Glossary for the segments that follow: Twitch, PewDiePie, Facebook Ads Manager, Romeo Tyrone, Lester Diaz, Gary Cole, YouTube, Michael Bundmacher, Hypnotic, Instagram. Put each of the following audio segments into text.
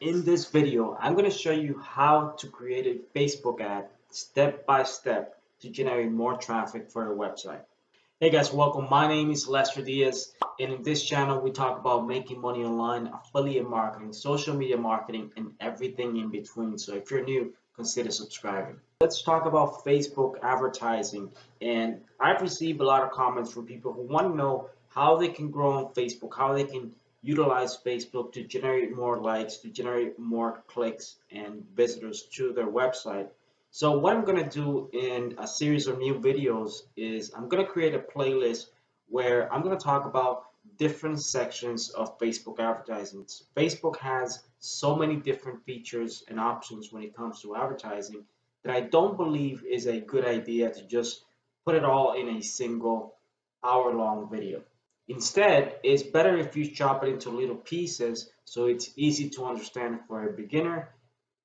In this video, I'm going to show you how to create a Facebook ad step by step to generate more traffic for your website. Hey guys, welcome. My name is Lester Diaz, and in this channel, we talk about making money online, affiliate marketing, social media marketing, and everything in between. So if you're new, consider subscribing. Let's talk about Facebook advertising. And I've received a lot of comments from people who want to know how they can grow on Facebook, how they can utilize Facebook to generate more likes, to generate more clicks and visitors to their website. So what I'm going to do in a series of new videos is I'm going to create a playlist where I'm going to talk about different sections of Facebook advertising. Facebook has so many different features and options when it comes to advertising that I don't believe is a good idea to just put it all in a single hour-long video. Instead, it's better if you chop it into little pieces so it's easy to understand for a beginner,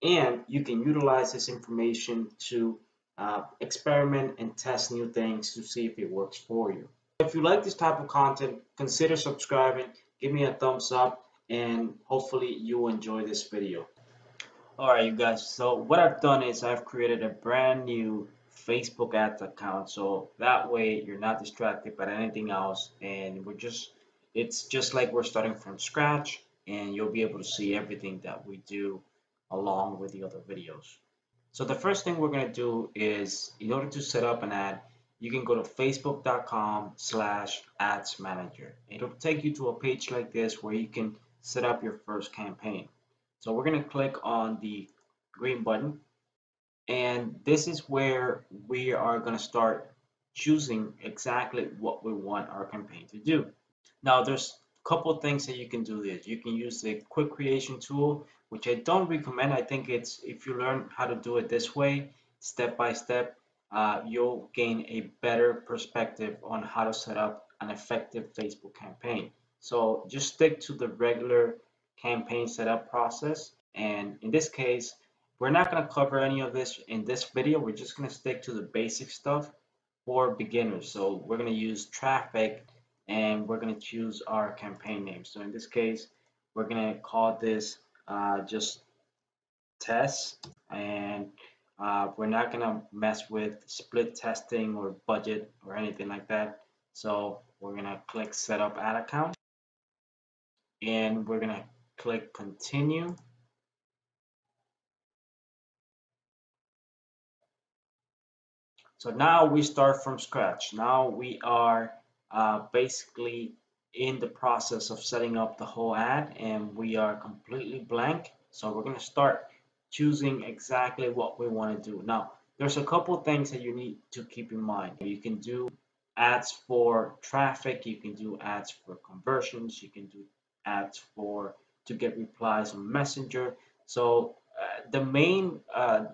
and you can utilize this information to experiment and test new things to see if it works for you. If you like this type of content, consider subscribing, give me a thumbs up, and hopefully you enjoy this video. Alright you guys, so what I've done is I've created a brand new Facebook ads account, so that way you're not distracted by anything else, and it's just like we're starting from scratch, and you'll be able to see everything that we do along with the other videos. So the first thing we're going to do is, in order to set up an ad, you can go to facebook.com/ads manager. It'll take you to a page like this where you can set up your first campaign. So we're going to click on the green button, and this is where we are going to start choosing exactly what we want our campaign to do. Now there's a couple things that you can do this. You can use the quick creation tool, which I don't recommend. I think it's, if you learn how to do it this way, step by step, you'll gain a better perspective on how to set up an effective Facebook campaign. So just stick to the regular campaign setup process, and in this case, we're not going to cover any of this in this video. We're just going to stick to the basic stuff for beginners. So we're going to use traffic, and we're going to choose our campaign name. So in this case, we're going to call this just test, and we're not going to mess with split testing or budget or anything like that. So we're going to click set up ad account, and we're going to click continue. So now we start from scratch. Now we are basically in the process of setting up the whole ad, and we are completely blank. So we're going to start choosing exactly what we want to do. Now, there's a couple things that you need to keep in mind. You can do ads for traffic, you can do ads for conversions, you can do ads to get replies on Messenger. So the main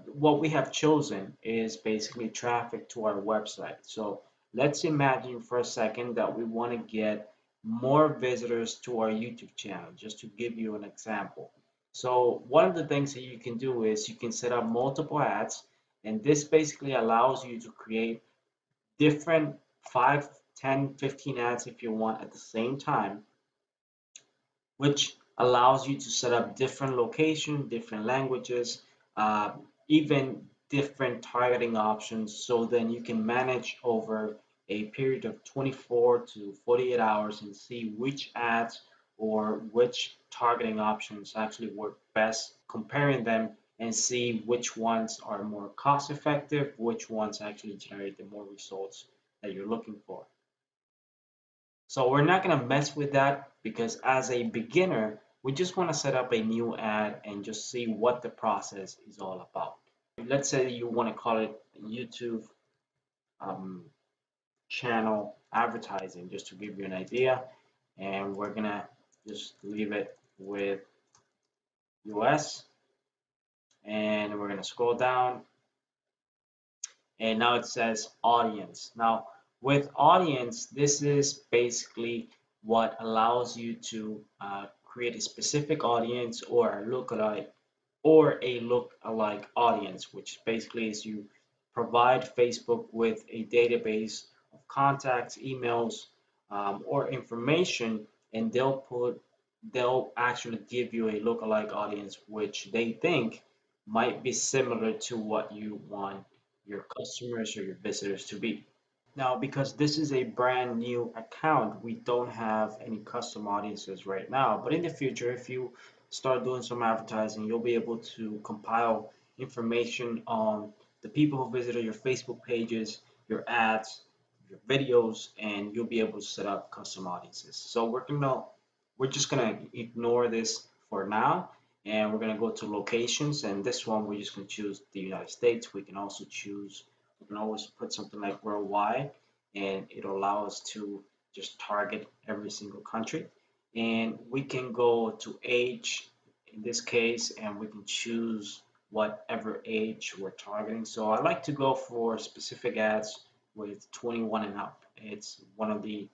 what we have chosen is basically traffic to our website. So let's imagine for a second that we want to get more visitors to our YouTube channel, just to give you an example. So one of the things that you can do is you can set up multiple ads, and this basically allows you to create different 5, 10, 15 ads if you want at the same time, which allows you to set up different locations, different languages, even different targeting options. So then you can manage over a period of 24 to 48 hours and see which ads or which targeting options actually work best, comparing them and see which ones are more cost effective, which ones actually generate the more results that you're looking for. So we're not going to mess with that, because as a beginner, we just want to set up a new ad and just see what the process is all about. Let's say you want to call it YouTube channel advertising, just to give you an idea. And we're going to just leave it with US. And we're going to scroll down. And now it says audience. Now, with audience, this is basically what allows you to create a specific audience or a lookalike audience, which basically is you provide Facebook with a database of contacts, emails, or information, and they'll put they'll actually give you a lookalike audience, which they think might be similar to what you want your customers or your visitors to be. Now, because this is a brand new account, we don't have any custom audiences right now, but in the future, if you start doing some advertising, you'll be able to compile information on the people who visited your Facebook pages, your ads, your videos, and you'll be able to set up custom audiences. So we're just gonna ignore this for now, and we're gonna go to locations, and this one we're just gonna choose the United States. We can also choose, we can always put something like worldwide, and it'll allow us to just target every single country. And we can go to age in this case, and we can choose whatever age we're targeting. So I like to go for specific ads with 21 and up. It's one of the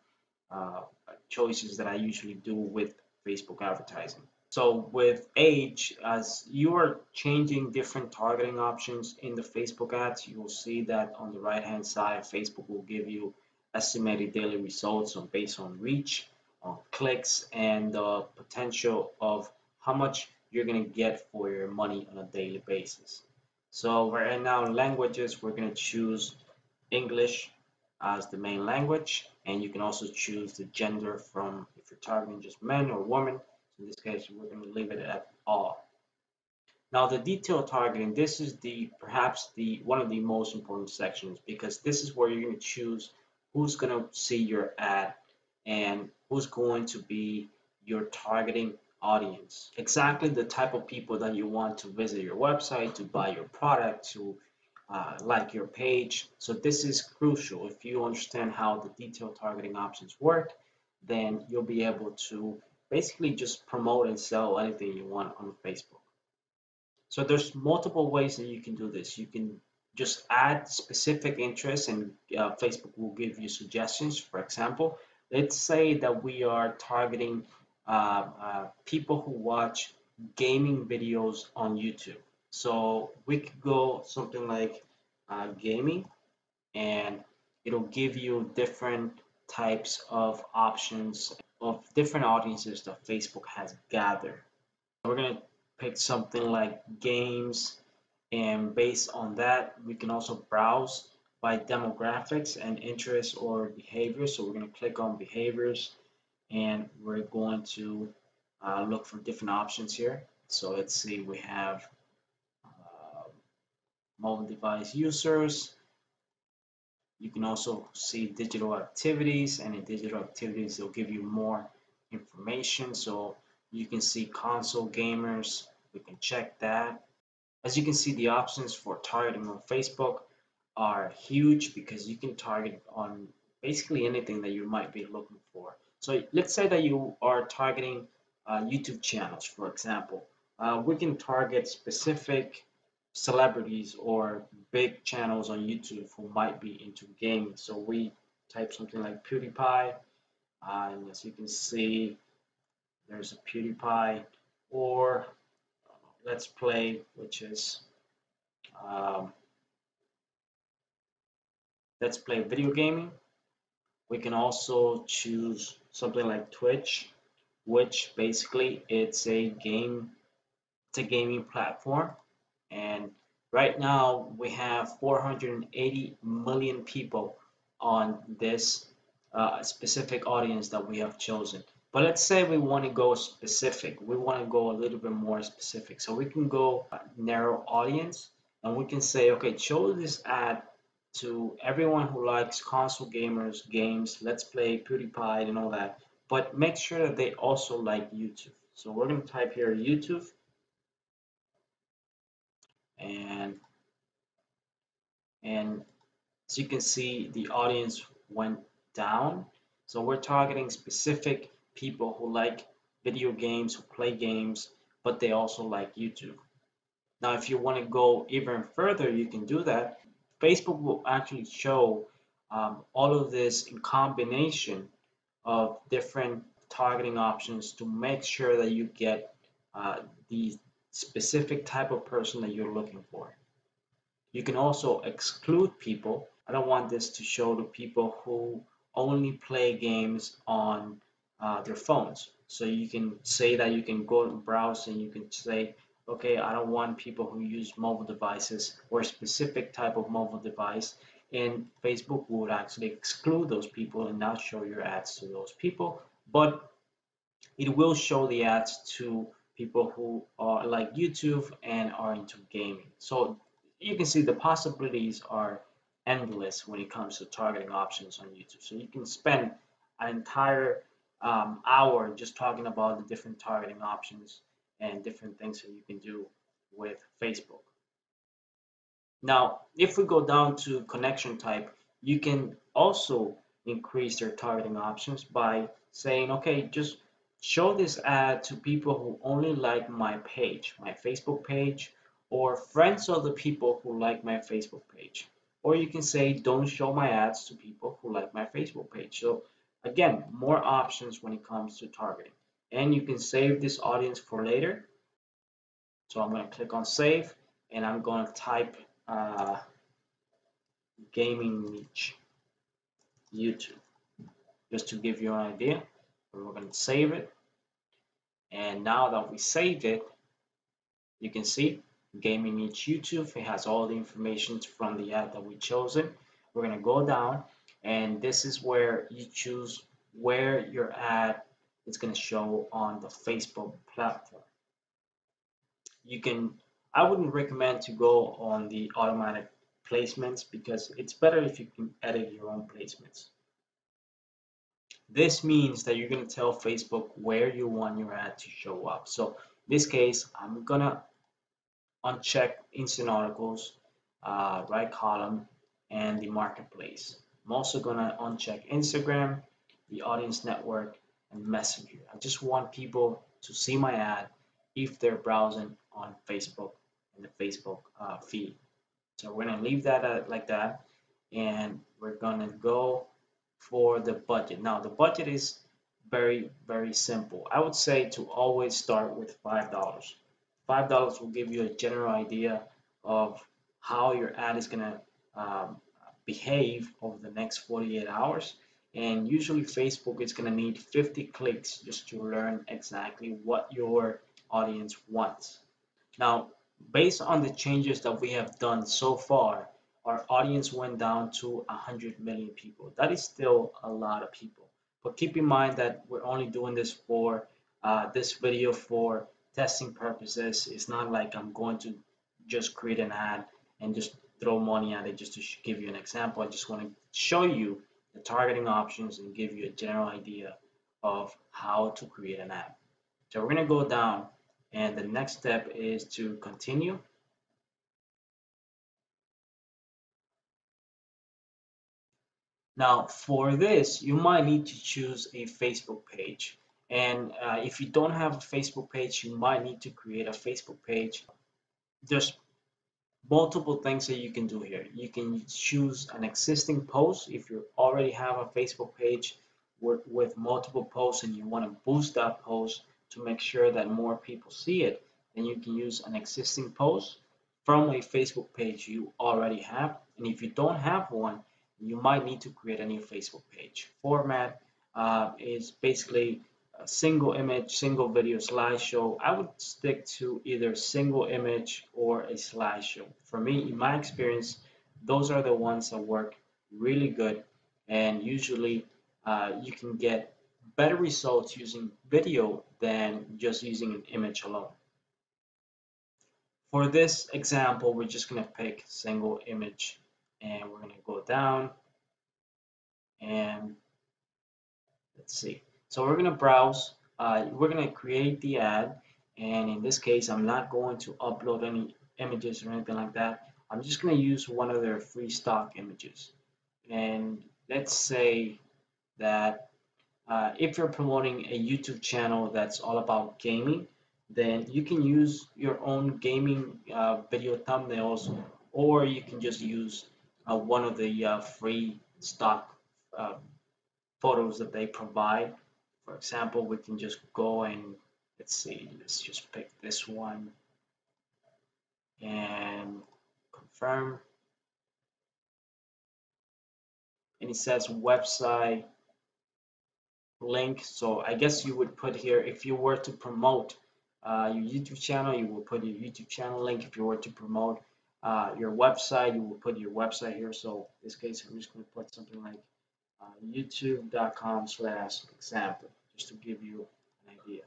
choices that I usually do with Facebook advertising. So with age, as you are changing different targeting options in the Facebook ads, you will see that on the right hand side, Facebook will give you estimated daily results based on reach, on clicks, and the potential of how much you're gonna get for your money on a daily basis. So right now, languages, we're gonna choose English as the main language, and you can also choose the gender from if you're targeting just men or women. In this case, we're going to leave it at all. Now, the detail targeting, this is perhaps one of the most important sections, because this is where you're going to choose who's going to see your ad and who's going to be your targeting audience. Exactly the type of people that you want to visit your website, to buy your product, to like your page. So this is crucial. If you understand how the detail targeting options work, then you'll be able to basically just promote and sell anything you want on Facebook. So there's multiple ways that you can do this. You can just add specific interests, and Facebook will give you suggestions. For example, let's say that we are targeting people who watch gaming videos on YouTube. So we could go something like gaming, and it'll give you different types of options of different audiences that Facebook has gathered. We're gonna pick something like games, and based on that, we can also browse by demographics and interests or behaviors. So we're gonna click on behaviors, and we're going to look for different options here. So let's see, we have mobile device users. You can also see digital activities, and in digital activities, they'll give you more information. So you can see console gamers, we can check that. As you can see, the options for targeting on Facebook are huge, because you can target on basically anything that you might be looking for. So let's say that you are targeting YouTube channels, for example. We can target specific celebrities or big channels on YouTube who might be into gaming. So we type something like PewDiePie, and as you can see, there's a PewDiePie, or Let's Play, which is Let's Play video gaming. We can also choose something like Twitch, which basically it's a gaming platform. And right now we have 480 million people on this specific audience that we have chosen. But let's say we want to go specific. We want to go a little bit more specific. So we can go narrow audience, and we can say, okay, show this ad to everyone who likes console gamers, games, Let's Play, PewDiePie, and all that. But make sure that they also like YouTube. So we're going to type here YouTube. And as you can see, the audience went down. So we're targeting specific people who like video games, who play games, but they also like YouTube. Now, if you want to go even further, you can do that. Facebook will actually show all of this in combination of different targeting options to make sure that you get these specific type of person that you're looking for. You can also exclude people. I don't want this to show to people who only play games on their phones. So you can say that you can go and browse, and you can say, okay, I don't want people who use mobile devices or a specific type of mobile device, and Facebook would actually exclude those people and not show your ads to those people, but it will show the ads to people who are like YouTube and are into gaming. So you can see the possibilities are endless when it comes to targeting options on YouTube. So you can spend an entire hour just talking about the different targeting options and different things that you can do with Facebook. Now, if we go down to connection type, you can also increase their targeting options by saying, okay, just show this ad to people who only like my page, my Facebook page, or friends of the people who like my Facebook page. Or you can say, don't show my ads to people who like my Facebook page. So again, more options when it comes to targeting. And you can save this audience for later. So I'm going to click on save, and I'm going to type gaming niche YouTube, just to give you an idea. We're going to save it, and now that we saved it, you can see gaming niche YouTube. It has all the information from the ad that we chosen. We're going to go down, and this is where you choose where your ad is going to show on the Facebook platform. You can, I wouldn't recommend to go on the automatic placements, because it's better if you can edit your own placements. This means that you're going to tell Facebook where you want your ad to show up. So in this case, I'm going to uncheck instant articles, right column, and the marketplace. I'm also going to uncheck Instagram, the audience network, and Messenger. I just want people to see my ad if they're browsing on Facebook in the Facebook feed. So we're going to leave that like that, and we're going to go for the budget. Now the budget is very, very simple. I would say to always start with $5. $5 will give you a general idea of how your ad is going to behave over the next 48 hours. And usually Facebook is going to need 50 clicks just to learn exactly what your audience wants. Now, based on the changes that we have done so far, our audience went down to 100 million people. That is still a lot of people. But keep in mind that we're only doing this for this video for testing purposes. It's not like I'm going to just create an ad and just throw money at it just to give you an example. I just want to show you the targeting options and give you a general idea of how to create an ad. So we're going to go down, and the next step is to continue. Now for this, you might need to choose a Facebook page, and if you don't have a Facebook page, you might need to create a Facebook page. There's multiple things that you can do here. You can choose an existing post if you already have a Facebook page with multiple posts and you want to boost that post to make sure that more people see it. Then you can use an existing post from a Facebook page you already have, and if you don't have one, you might need to create a new Facebook page. Format is basically a single image, single video, slideshow. I would stick to either single image or a slideshow. For me, in my experience, those are the ones that work really good, and usually you can get better results using video than just using an image alone. For this example, we're just going to pick single image, and we're going to go down, and let's see. So we're going to browse, we're going to create the ad, and in this case, I'm not going to upload any images or anything like that. I'm just going to use one of their free stock images. And let's say that if you're promoting a YouTube channel that's all about gaming, then you can use your own gaming video thumbnails, or you can just use one of the free stock photos that they provide. For example, we can just go and let's see, let's just pick this one and confirm. And it says website link. So I guess you would put here, if you were to promote your YouTube channel, you will put your YouTube channel link. If you were to promote your website, you will put your website here. So in this case, I'm just going to put something like youtube.com/example, just to give you an idea.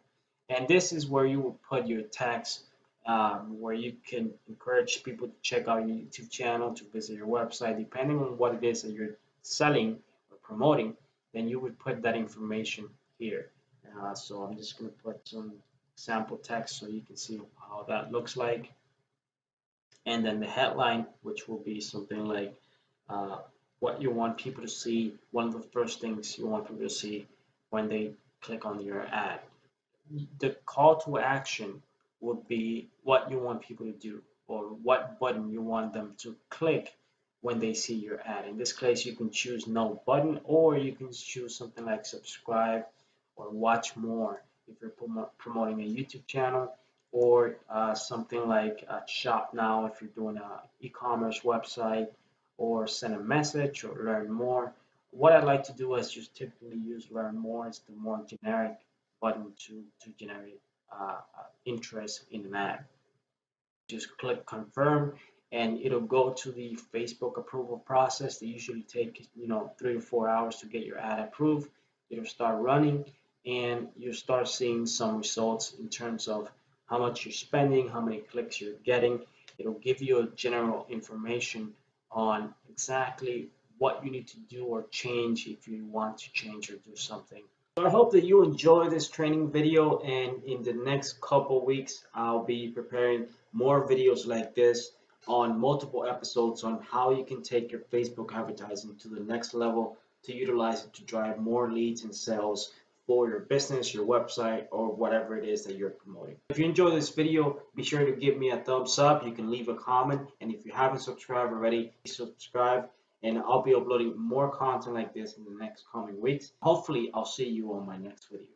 And this is where you will put your tags, where you can encourage people to check out your YouTube channel, to visit your website, depending on what it is that you're selling or promoting. Then you would put that information here. So I'm just going to put some sample text so you can see how that looks like, and then the headline, which will be something like what you want people to see, one of the first things you want people to see when they click on your ad. The call to action would be what you want people to do, or what button you want them to click when they see your ad. In this case, you can choose no button, or you can choose something like subscribe or watch more if you're promoting a YouTube channel, or something like shop now if you're doing an e-commerce website, or send a message, or learn more. What I like to do is just typically use learn more as the more generic button to generate interest in an ad. Just click confirm, and it'll go to the Facebook approval process. They usually take 3 to 4 hours to get your ad approved. It'll start running, and you'll start seeing some results in terms of how much you're spending, how many clicks you're getting. It'll give you a general information on exactly what you need to do or change if you want to change or do something. So I hope that you enjoy this training video, and in the next couple weeks, I'll be preparing more videos like this on multiple episodes on how you can take your Facebook advertising to the next level, to utilize it to drive more leads and sales for your business, your website, or whatever it is that you're promoting. If you enjoyed this video, be sure to give me a thumbs up. You can leave a comment, and if you haven't subscribed already, please subscribe, and I'll be uploading more content like this in the next coming weeks. Hopefully, I'll see you on my next video.